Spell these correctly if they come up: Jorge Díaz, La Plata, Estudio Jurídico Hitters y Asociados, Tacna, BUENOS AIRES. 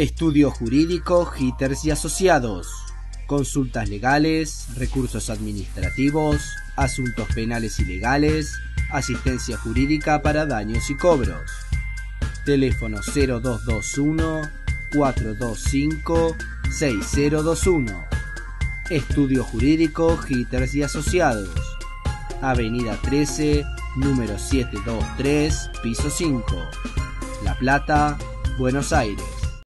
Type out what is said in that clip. Estudio Jurídico Hitters y Asociados. Consultas legales, recursos administrativos, asuntos penales y legales, asistencia jurídica para daños y cobros. Teléfono 0221-425-6021. Estudio Jurídico Hitters y Asociados. Avenida 13, número 723, piso 5. La Plata, Buenos Aires.